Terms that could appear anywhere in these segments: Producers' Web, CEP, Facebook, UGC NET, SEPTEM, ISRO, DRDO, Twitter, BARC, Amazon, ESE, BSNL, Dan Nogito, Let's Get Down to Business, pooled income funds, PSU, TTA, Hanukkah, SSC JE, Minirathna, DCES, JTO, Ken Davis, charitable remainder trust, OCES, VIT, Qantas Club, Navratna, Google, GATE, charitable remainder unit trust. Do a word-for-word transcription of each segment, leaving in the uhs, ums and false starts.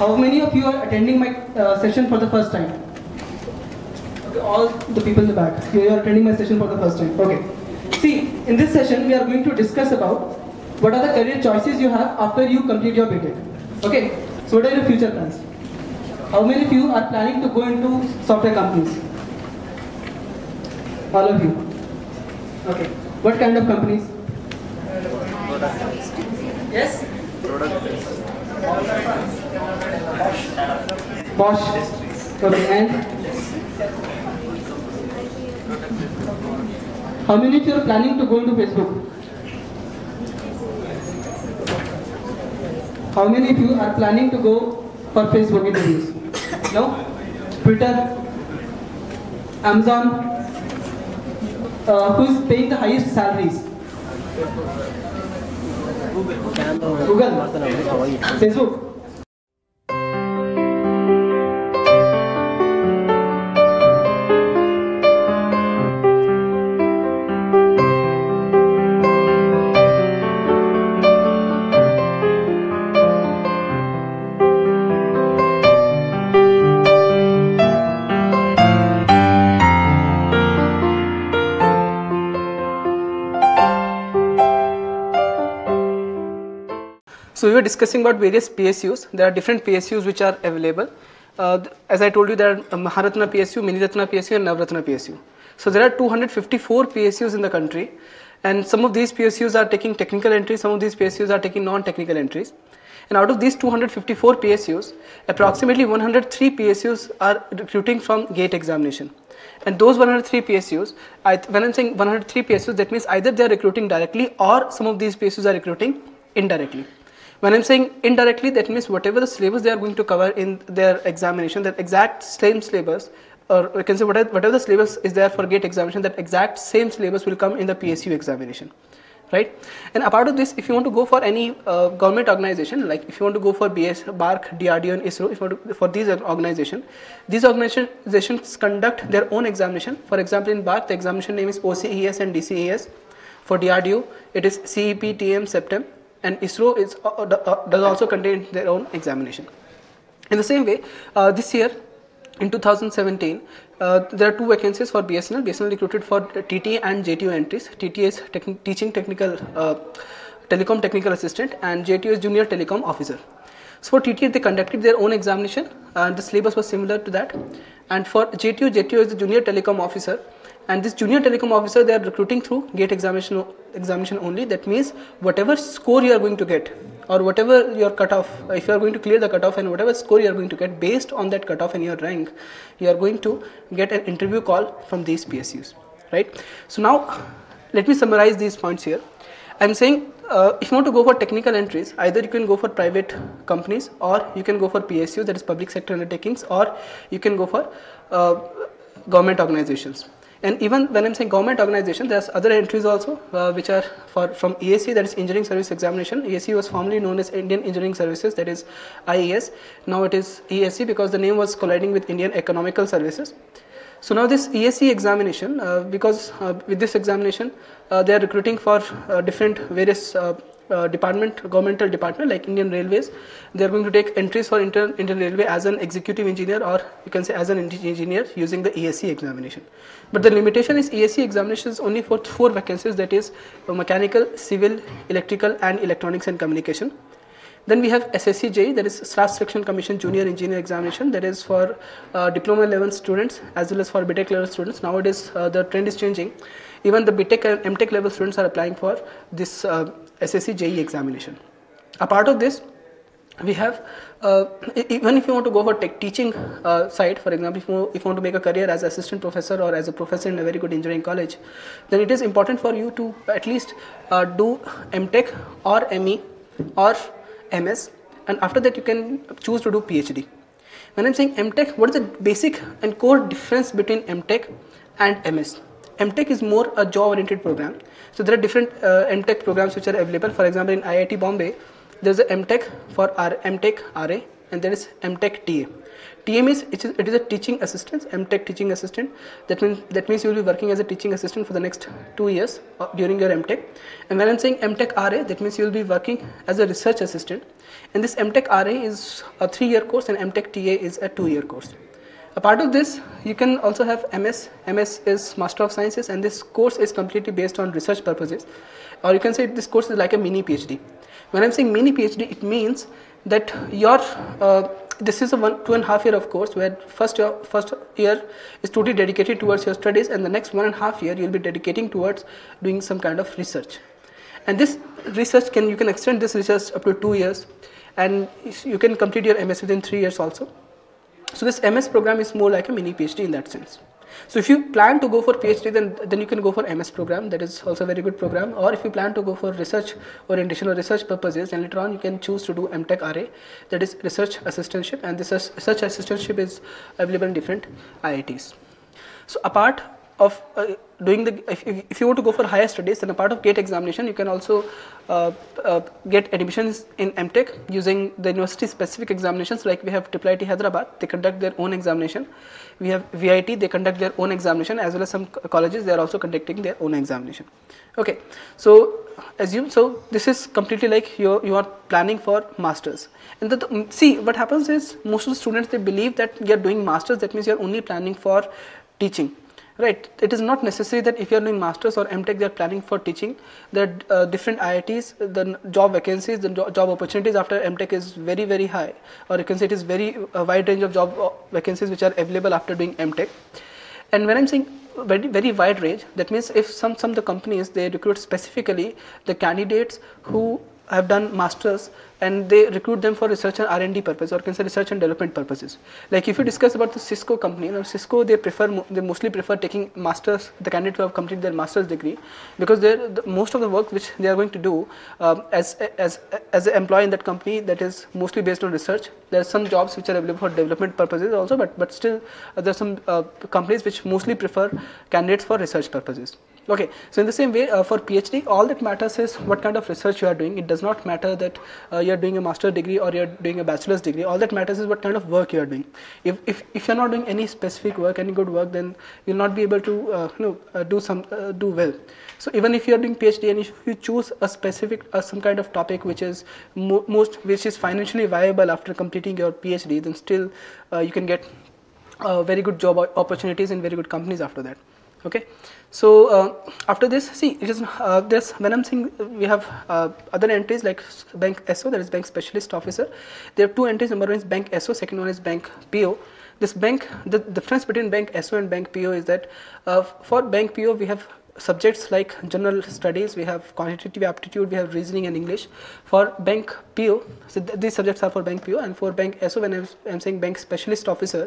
How many of you are attending my uh, session for the first time? Okay, all the people in the back, you are attending my session for the first time. Okay. See, in this session, we are going to discuss about what are the career choices you have after you complete your B.tech. Okay. So what are your future plans? How many of you are planning to go into software companies? All of you. Okay. What kind of companies? Yes? Product. Bosch. Okay, and? How many of you are planning to go into Facebook? How many of you are planning to go for Facebook interviews? No? Twitter? Amazon? Uh, who is paying the highest salaries? Google. Google. Facebook. So we were discussing about various P S Us. There are different P S Us which are available. Uh, as I told you, there are Maharatna P S U, Minirathna P S U and Navratna P S U. So there are two hundred fifty-four P S Us in the country, and some of these P S Us are taking technical entries, some of these P S Us are taking non-technical entries. And out of these two hundred fifty-four P S Us, approximately one hundred three P S Us are recruiting from gate examination. And those one hundred three P S Us, I, when I'm saying one hundred three P S Us, that means either they are recruiting directly or some of these P S Us are recruiting indirectly. When I am saying indirectly, that means whatever the syllabus they are going to cover in their examination, that exact same syllabus, or we can say whatever the syllabus is there for gate examination, that exact same syllabus will come in the P S U examination, right? And apart of this, if you want to go for any uh, government organization, like if you want to go for B S, BARC, D R D O and ISRO, if you want to, for these organizations, these organizations conduct their own examination. For example, in BARC, the examination name is O C E S and D C E S. For D R D O, it is C E P, T M, SEPTEM. And ISRO is, uh, uh, does also contain their own examination. In the same way, uh, this year in two thousand seventeen, uh, there are two vacancies for B S N L. B S N L recruited for T T A and J T O entries. T T A is tec teaching technical, uh, telecom technical assistant, and J T O is junior telecom officer. So for T T A, they conducted their own examination, and the syllabus was similar to that. And for J T O, J T O is the junior telecom officer. And this junior telecom officer, they are recruiting through gate examination examination only. That means whatever score you are going to get, or whatever your cutoff, if you are going to clear the cutoff and whatever score you are going to get, based on that cutoff and your rank, you are going to get an interview call from these P S Us, right? So now let me summarize these points here. I am saying uh, if you want to go for technical entries, either you can go for private companies, or you can go for P S U, that is public sector undertakings, or you can go for uh, government organizations. And even when I'm saying government organization, there's other entries also uh, which are for from E S E, that is Engineering Service Examination. E S E was formerly known as Indian Engineering Services, that is I E S. Now it is E S E because the name was colliding with Indian Economical Services. So now this E S E examination, uh, because uh, with this examination, uh, they are recruiting for uh, different various uh, uh, department, governmental department like Indian Railways. They are going to take entries for Indian, Indian Railway as an executive engineer, or you can say as an engineer using the E S E examination. But the limitation is E S E examinations only for four vacancies, that is uh, mechanical, civil, electrical and electronics and communication. Then we have S S C J E, that is Staff Selection Commission Junior Engineer Examination, that is for uh, diploma level students as well as for B.tech level students. Nowadays uh, the trend is changing. Even the B.tech and M.tech level students are applying for this uh, S S C J E examination. Apart of this, we have uh, even if you want to go for tech teaching uh, side, for example, if you, if you want to make a career as assistant professor or as a professor in a very good engineering college, then it is important for you to at least uh, do M.tech or M E or M S, and after that you can choose to do P H D. When I'm saying M.tech, what is the basic and core difference between M.tech and M S? M.tech is more a job oriented program. So there are different uh, M.tech programs which are available. For example, in I I T Bombay, there is a M.tech for R Mtech R A, and there is Mtech T A. T M is it is, it is a teaching assistant, M Tech teaching assistant. That means that means you will be working as a teaching assistant for the next two years during your M Tech. And when I'm saying Mtech R A, that means you will be working as a research assistant. And this Mtech R A is a three-year course, and Mtech T A is a two-year course. A part of this, you can also have M S. M S is Master of Sciences, and this course is completely based on research purposes. Or you can say this course is like a mini PhD. When I'm saying mini PhD, it means that your uh, this is a one two and a half year of course, where first your first year is totally dedicated towards your studies, and the next one and a half year you will be dedicating towards doing some kind of research. And this research can you can extend this research up to two years, and you can complete your M S within three years also. So this M S program is more like a mini PhD in that sense. So if you plan to go for PhD, then then you can go for M S program. That is also a very good program. Or if you plan to go for research orientation or research purposes, then later on you can choose to do Mtech R A, that is research assistantship, and this research assistantship is available in different I I Ts. So apart of uh, doing the, if, if you want to go for higher studies, then a part of GATE examination, you can also uh, uh, get admissions in Mtech using the university specific examinations. Like we have I I T Hyderabad, they conduct their own examination. We have V I T, they conduct their own examination, as well as some colleges, they are also conducting their own examination. Okay, so assume, so this is completely like you you are planning for masters. And the, the, see what happens is most of the students, they believe that you are doing masters, that means you are only planning for teaching. Right, it is not necessary that if you are doing masters or Mtech, they are planning for teaching. That uh, different I I Ts, the job vacancies, the job opportunities after Mtech is very very high, or you can say it is very uh, wide range of job vacancies which are available after doing Mtech. And when I'm saying very very wide range, that means if some some of the companies, they recruit specifically the candidates who have done masters, and they recruit them for research and R and D purpose, or can say research and development purposes. Like if you discuss about the Cisco company, you know, Cisco, they prefer they mostly prefer taking masters, the candidates who have completed their master's degree, because they the, most of the work which they are going to do um, as as as an employee in that company, that is mostly based on research. There are some jobs which are available for development purposes also, but but still uh, there are some uh, companies which mostly prefer candidates for research purposes. Okay, so in the same way uh, for PhD, all that matters is what kind of research you are doing. It does not matter that uh, you are doing a master's degree or you are doing a bachelor's degree. All that matters is what kind of work you are doing. If if, if you are not doing any specific work, any good work, then you will not be able to uh, you know, uh, do some uh, do well. So even if you are doing PhD, and if you choose a specific uh, some kind of topic which is mo most which is financially viable after completing your PhD, then still uh, you can get uh, very good job opportunities in very good companies after that. Okay, so uh, after this, see it is uh, this when I'm saying we have uh, other entries like bank S O, that is bank specialist officer. There are two entries. Number one is bank S O, second one is bank P O. This bank, the, the difference between bank S O and bank P O is that uh, for bank P O we have subjects like general studies, we have quantitative aptitude, we have reasoning and English. For bank P O, so th these subjects are for bank P O, and for bank S O, when I am saying bank specialist officer,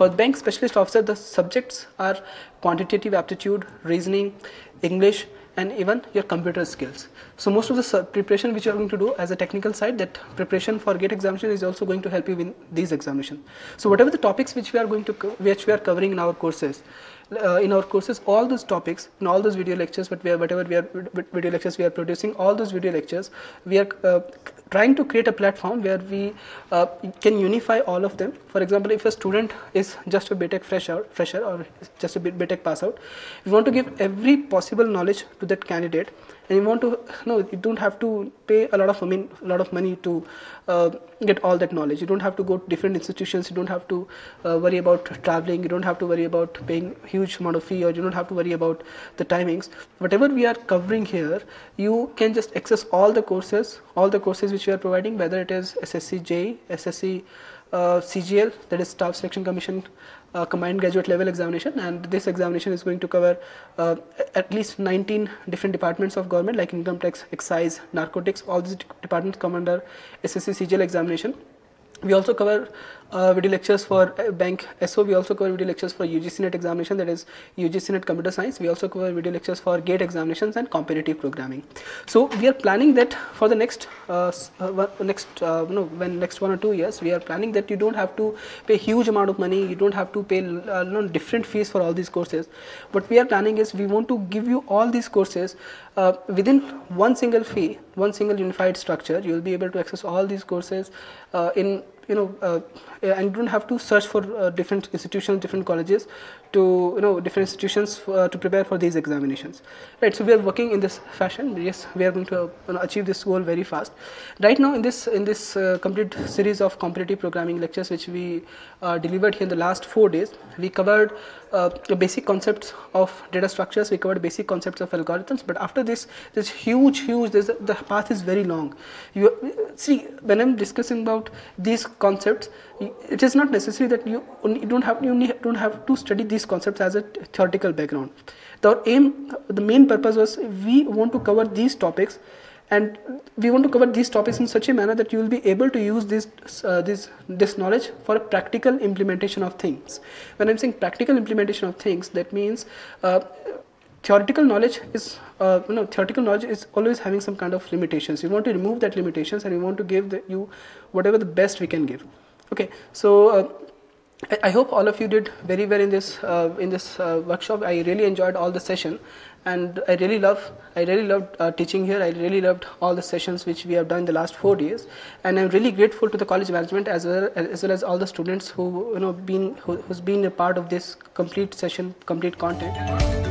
for bank specialist officer, the subjects are quantitative aptitude, reasoning, English, and even your computer skills. So most of the preparation which you are going to do as a technical side, that preparation for GATE examination is also going to help you in these examinations. So whatever the topics which we are going to which we are covering in our courses, uh, in our courses, all those topics, in all those video lectures, but we are whatever we are video lectures we are producing, all those video lectures, we are uh, trying to create a platform where we uh, can unify all of them. For example, if a student is just a B.tech fresher, fresher or just a B.tech pass out, we want to give every possible knowledge to that candidate, and you want to no, you don't have to pay a lot of I mean, a lot of money to uh, get all that knowledge. You don't have to go to different institutions. You don't have to uh, worry about traveling. You don't have to worry about paying huge amount of fee, or you don't have to worry about the timings. Whatever we are covering here, you can just access all the courses, all the courses which we are providing, whether it is S S C J E, S S C uh, C G L, that is Staff Selection Commission Uh, combined graduate level examination, and this examination is going to cover uh, at least nineteen different departments of government, like income tax, excise, narcotics. All these departments come under S S C C G L examination. We also cover uh, video lectures for uh, bank S O. We also cover video lectures for U G C N E T examination, that is U G C N E T computer science. We also cover video lectures for GATE examinations and competitive programming. So we are planning that for the next uh, uh, next uh, no when next one or two years, we are planning that you don't have to pay huge amount of money. You don't have to pay uh, no, different fees for all these courses. What we are planning is we want to give you all these courses uh, within one single fee, one single unified structure. You will be able to access all these courses uh, in you know, uh, and you don't have to search for uh, different institutions, different colleges to, you know, different institutions for, uh, to prepare for these examinations, right? So we are working in this fashion. Yes, we are going to uh, achieve this goal very fast. Right now, in this in this uh, complete series of competitive programming lectures which we uh, delivered here in the last four days, we covered uh, the basic concepts of data structures. We covered basic concepts of algorithms. But after this, this huge, huge, this, the path is very long. You see, when I'm discussing about these concepts, it is not necessary that you only don't have you don't have to study these concepts as a theoretical background. The aim, the main purpose was we want to cover these topics, and we want to cover these topics in such a manner that you will be able to use this uh, this this knowledge for a practical implementation of things. When I'm saying practical implementation of things, that means uh, theoretical knowledge is, uh, you know, theoretical knowledge is always having some kind of limitations. You want to remove that limitations, and you want to give the, you whatever the best we can give. Okay, so uh, I, I hope all of you did very well in this uh, in this uh, workshop. I really enjoyed all the session, and I really love I really loved uh, teaching here. I really loved all the sessions which we have done in the last four days, and I'm really grateful to the college management as well as well as all the students who you know been who, who's been a part of this complete session, complete content.